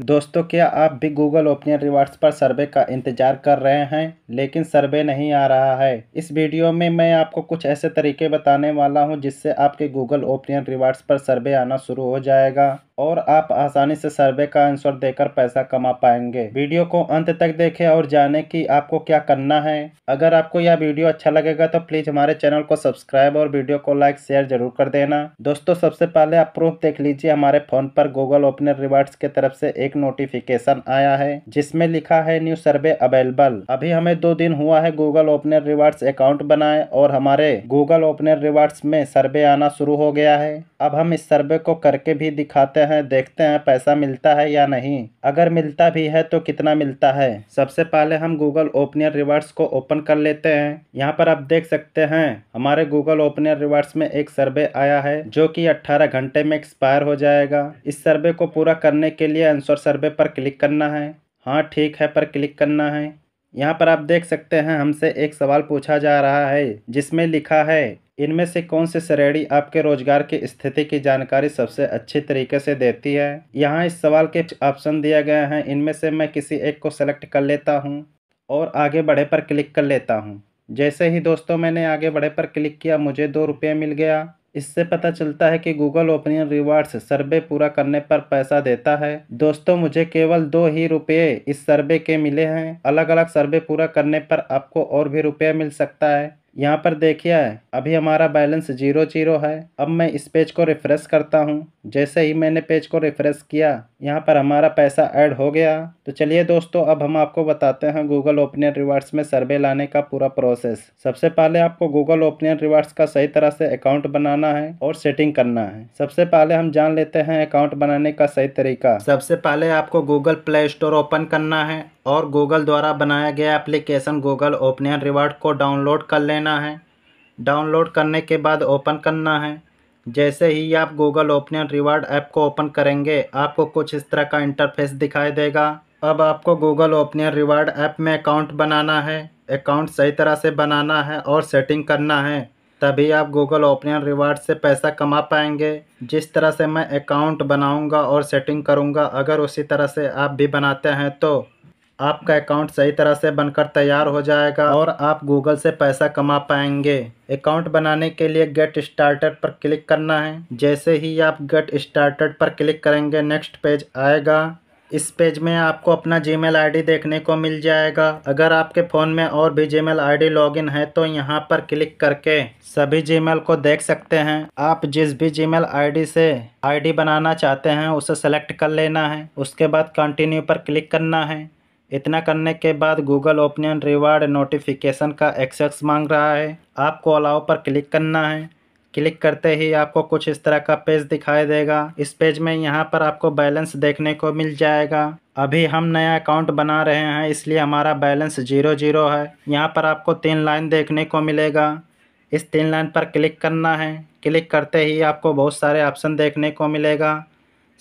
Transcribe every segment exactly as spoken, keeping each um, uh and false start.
दोस्तों, क्या आप भी गूगल ओपिनियन रिवार्ड्स पर सर्वे का इंतज़ार कर रहे हैं लेकिन सर्वे नहीं आ रहा है? इस वीडियो में मैं आपको कुछ ऐसे तरीके बताने वाला हूं जिससे आपके गूगल ओपिनियन रिवार्ड्स पर सर्वे आना शुरू हो जाएगा और आप आसानी से सर्वे का आंसर देकर पैसा कमा पाएंगे। वीडियो को अंत तक देखें और जानें कि आपको क्या करना है। अगर आपको यह वीडियो अच्छा लगेगा तो प्लीज़ हमारे चैनल को सब्सक्राइब और वीडियो को लाइक शेयर जरूर कर देना। दोस्तों, सबसे पहले आप प्रूफ देख लीजिए। हमारे फ़ोन पर गूगल ओपिनियन रिवार्ड्स की तरफ से एक नोटिफिकेशन आया है जिसमें लिखा है न्यू सर्वे अवेलेबल। अभी हमें दो दिन हुआ है गूगल ओपिनियन रिवार्ड्स अकाउंट बनाए और हमारे गूगल ओपिनियन रिवार्ड्स में सर्वे आना शुरू हो गया है। अब हम इस सर्वे को करके भी दिखाते हैं, देखते हैं पैसा मिलता है या नहीं। अगर मिलता भी है तो कितना मिलता है। सबसे पहले हम गूगल ओपिनियन रिवार्ड्स को ओपन कर लेते हैं। यहाँ पर आप देख सकते हैं हमारे गूगल ओपिनियन रिवार्ड्स में एक सर्वे आया है जो कि अठारह घंटे में एक्सपायर हो जाएगा। इस सर्वे को पूरा करने के लिए आंसर सर्वे पर क्लिक करना है, हाँ ठीक है पर क्लिक करना है। यहाँ पर आप देख सकते हैं हमसे एक सवाल पूछा जा रहा है जिसमें लिखा है इनमें से कौन सी श्रेणी आपके रोजगार की स्थिति की जानकारी सबसे अच्छे तरीके से देती है। यहाँ इस सवाल के ऑप्शन दिए गए हैं, इनमें से मैं किसी एक को सेलेक्ट कर लेता हूँ और आगे बढ़े पर क्लिक कर लेता हूँ। जैसे ही दोस्तों मैंने आगे बढ़े पर क्लिक किया मुझे दो रुपये मिल गया। इससे पता चलता है कि गूगल ओपिनियन रिवार्ड्स सर्वे पूरा करने पर पैसा देता है। दोस्तों, मुझे केवल दो ही रुपये इस सर्वे के मिले हैं। अलग अलग सर्वे पूरा करने पर आपको और भी रुपये मिल सकता है। यहाँ पर देखिए अभी हमारा बैलेंस जीरो जीरो है। अब मैं इस पेज को रिफ़्रेश करता हूँ। जैसे ही मैंने पेज को रिफ़्रेश किया यहाँ पर हमारा पैसा ऐड हो गया। तो चलिए दोस्तों, अब हम आपको बताते हैं गूगल ओपिनियन रिवार्ड्स में सर्वे लाने का पूरा प्रोसेस। सबसे पहले आपको गूगल ओपिनियन रिवार्ड्स का सही तरह से अकाउंट बनाना है और सेटिंग करना है। सबसे पहले हम जान लेते हैं अकाउंट बनाने का सही तरीका। सबसे पहले आपको गूगल प्ले स्टोर ओपन करना है और गूगल द्वारा बनाया गया एप्लीकेशन गूगल ओपिनियन रिवार्ड को डाउनलोड कर लेना है। डाउनलोड करने के बाद ओपन करना है। जैसे ही आप गूगल ओपिनियन रिवार्ड ऐप को ओपन करेंगे आपको कुछ इस तरह का इंटरफेस दिखाई देगा। अब आपको गूगल ओपिनियन रिवार्ड ऐप में अकाउंट बनाना है। अकाउंट सही तरह से बनाना है और सेटिंग करना है, तभी आप गूगल ओपिनियन रिवार्ड से पैसा कमा पाएंगे। जिस तरह से मैं अकाउंट बनाऊँगा और सेटिंग करूँगा अगर उसी तरह से आप भी बनाते हैं तो आपका अकाउंट सही तरह से बनकर तैयार हो जाएगा और आप गूगल से पैसा कमा पाएंगे। अकाउंट बनाने के लिए गेट स्टार्टेड पर क्लिक करना है। जैसे ही आप गेट स्टार्टेड पर क्लिक करेंगे नेक्स्ट पेज आएगा। इस पेज में आपको अपना जीमेल आईडी देखने को मिल जाएगा। अगर आपके फ़ोन में और भी जीमेल आईडी लॉगिन है तो यहाँ पर क्लिक करके सभी जीमेल को देख सकते हैं। आप जिस भी जीमेल आईडी से आईडी बनाना चाहते हैं उसे सेलेक्ट कर लेना है। उसके बाद कंटिन्यू पर क्लिक करना है। इतना करने के बाद गूगल ओपिनियन रिवार्ड नोटिफिकेशन का एक्सेस मांग रहा है। आपको अलाउ पर क्लिक करना है। क्लिक करते ही आपको कुछ इस तरह का पेज दिखाई देगा। इस पेज में यहाँ पर आपको बैलेंस देखने को मिल जाएगा। अभी हम नया अकाउंट बना रहे हैं इसलिए हमारा बैलेंस जीरो जीरो है। यहाँ पर आपको तीन लाइन देखने को मिलेगा। इस तीन लाइन पर क्लिक करना है। क्लिक करते ही आपको बहुत सारे ऑप्शन देखने को मिलेगा।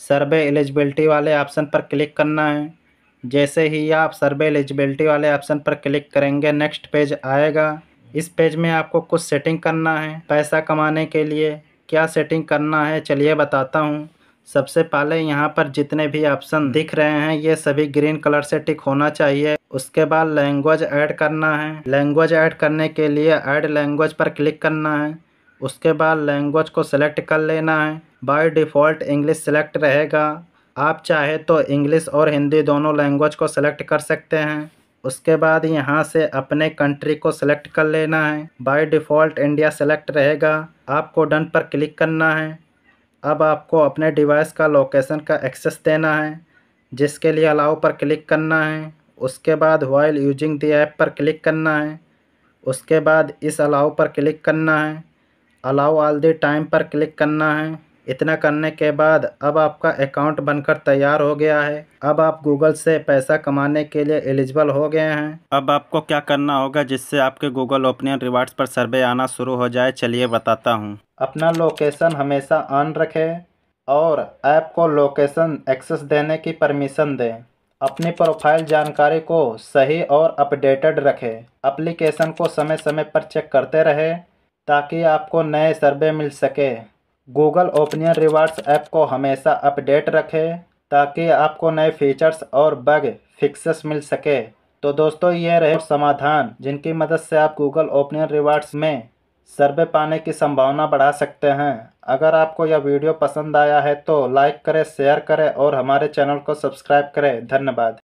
सर्वे एलिजिबिलिटी वाले ऑप्शन पर क्लिक करना है। जैसे ही आप सर्वे एलिजिबिलिटी वाले ऑप्शन पर क्लिक करेंगे नेक्स्ट पेज आएगा। इस पेज में आपको कुछ सेटिंग करना है। पैसा कमाने के लिए क्या सेटिंग करना है चलिए बताता हूँ। सबसे पहले यहाँ पर जितने भी ऑप्शन दिख रहे हैं ये सभी ग्रीन कलर से टिक होना चाहिए। उसके बाद लैंग्वेज ऐड करना है। लैंग्वेज ऐड करने के लिए ऐड लैंग्वेज पर क्लिक करना है। उसके बाद लैंग्वेज को सेलेक्ट कर लेना है। बाय डिफ़ॉल्ट इंग्लिश सेलेक्ट रहेगा। आप चाहे तो इंग्लिश और हिंदी दोनों लैंग्वेज को सेलेक्ट कर सकते हैं। उसके बाद यहाँ से अपने कंट्री को सेलेक्ट कर लेना है। बाय डिफ़ॉल्ट इंडिया सेलेक्ट रहेगा। आपको डन पर क्लिक करना है। अब आपको अपने डिवाइस का लोकेशन का एक्सेस देना है जिसके लिए अलाउ पर क्लिक करना है। उसके बाद व्हाइल यूजिंग द ऐप पर क्लिक करना है। उसके बाद इस अलाउ पर क्लिक करना है। अलाउ ऑल द टाइम पर क्लिक करना है। इतना करने के बाद अब आपका अकाउंट बनकर तैयार हो गया है। अब आप गूगल से पैसा कमाने के लिए एलिजिबल हो गए हैं। अब आपको क्या करना होगा जिससे आपके गूगल ओपिनियन रिवार्ड्स पर सर्वे आना शुरू हो जाए चलिए बताता हूँ। अपना लोकेशन हमेशा ऑन रखें और ऐप को लोकेशन एक्सेस देने की परमिशन दें। अपनी प्रोफाइल जानकारी को सही और अपडेटेड रखें। एप्लीकेशन को समय समय पर चेक करते रहें ताकि आपको नए सर्वे मिल सके। गूगल ओपिनियन रिवार्ड्स ऐप को हमेशा अपडेट रखें ताकि आपको नए फीचर्स और बग फिक्सेस मिल सके। तो दोस्तों ये रहे समाधान जिनकी मदद से आप गूगल ओपिनियन रिवार्ड्स में सर्वे पाने की संभावना बढ़ा सकते हैं। अगर आपको यह वीडियो पसंद आया है तो लाइक करें, शेयर करें और हमारे चैनल को सब्सक्राइब करें। धन्यवाद।